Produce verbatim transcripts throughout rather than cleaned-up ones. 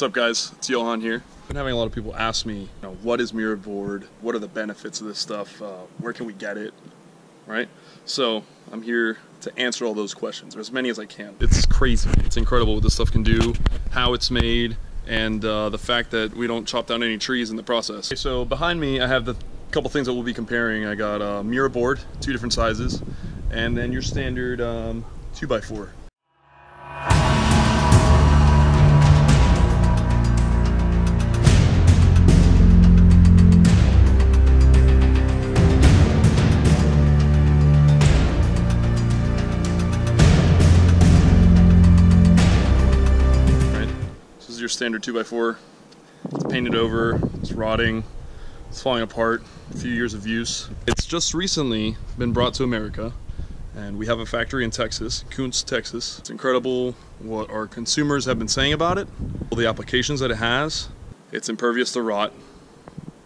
What's up guys, it's Johan here. I've been having a lot of people ask me, you know, what is Miura Board? What are the benefits of this stuff? Uh, where can we get it, right? So I'm here to answer all those questions, or as many as I can. It's crazy, it's incredible what this stuff can do, how it's made, and uh, the fact that we don't chop down any trees in the process. Okay, so behind me I have the couple things that we'll be comparing. I got uh, Miura Board, two different sizes, and then your standard um, two by four. Your standard two by four. It's painted over, it's rotting, it's falling apart, a few years of use. It's just recently been brought to America, and we have a factory in Texas, Kuntz, Texas. It's incredible what our consumers have been saying about it, all the applications that it has. It's impervious to rot,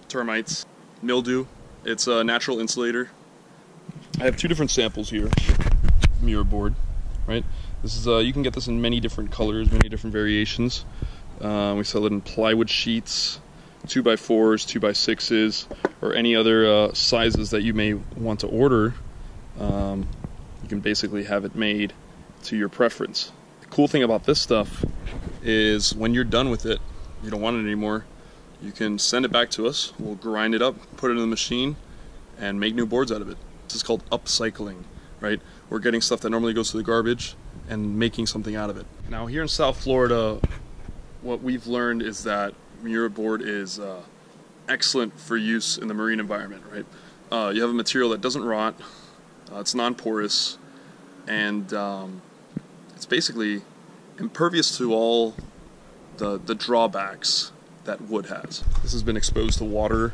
termites, mildew. It's a natural insulator. I have two different samples here, Miura Board, right? This is, uh, you can get this in many different colors, many different variations. Uh, we sell it in plywood sheets, two by fours, two by sixes, or any other uh, sizes that you may want to order. Um, you can basically have it made to your preference. The cool thing about this stuff is when you're done with it, you don't want it anymore, you can send it back to us, we'll grind it up, put it in the machine, and make new boards out of it. This is called upcycling, right? We're getting stuff that normally goes to the garbage and making something out of it. Now here in South Florida, what we've learned is that Miura Board is uh, excellent for use in the marine environment, right? Uh, you have a material that doesn't rot, uh, it's non-porous, and um, it's basically impervious to all the, the drawbacks that wood has. This has been exposed to water,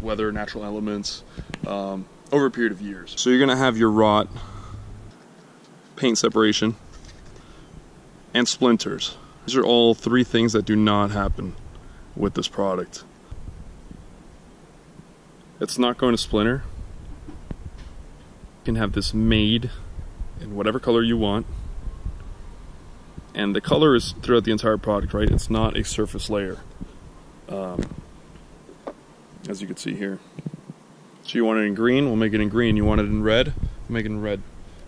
weather, natural elements, um, over a period of years. So you're gonna have your rot, paint separation, and splinters. These are all three things that do not happen with this product. It's not going to splinter. You can have this made in whatever color you want. And the color is throughout the entire product, right? It's not a surface layer. Um, as you can see here. So you want it in green, we'll make it in green. You want it in red, we'll make it in red.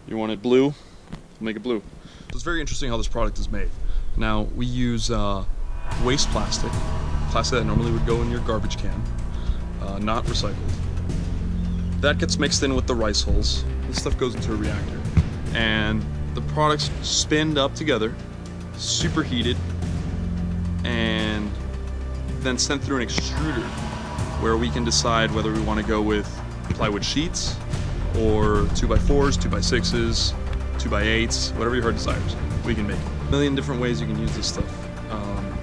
You want it blue, we'll make it blue. So it's very interesting how this product is made. Now, we use uh, waste plastic, plastic that normally would go in your garbage can, uh, not recycled. That gets mixed in with the rice hulls. This stuff goes into a reactor. And the products spin up together, superheated, and then sent through an extruder where we can decide whether we want to go with plywood sheets or two by fours, two by sixes, two by eights, whatever your heart desires, we can make it. A million different ways you can use this stuff. Um,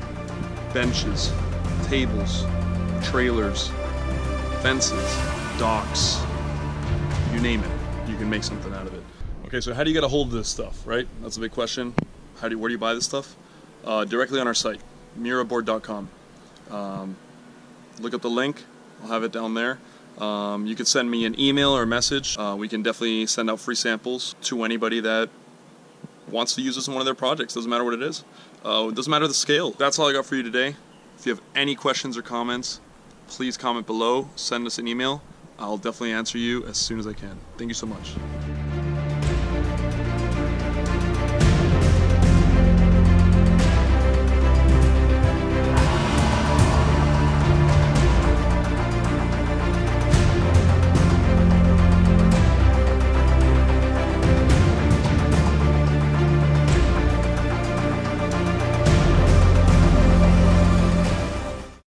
benches, tables, trailers, fences, docks, you name it, you can make something out of it. Okay, so how do you get a hold of this stuff, right? That's a big question. How do you, where do you buy this stuff? Uh, directly on our site, miura board dot com. Um, look up the link, I'll have it down there. Um, you can send me an email or a message. Uh, we can definitely send out free samples to anybody that wants to use this in one of their projects. Doesn't matter what it is. Uh, it doesn't matter the scale. That's all I got for you today. If you have any questions or comments, please comment below. Send us an email. I'll definitely answer you as soon as I can. Thank you so much.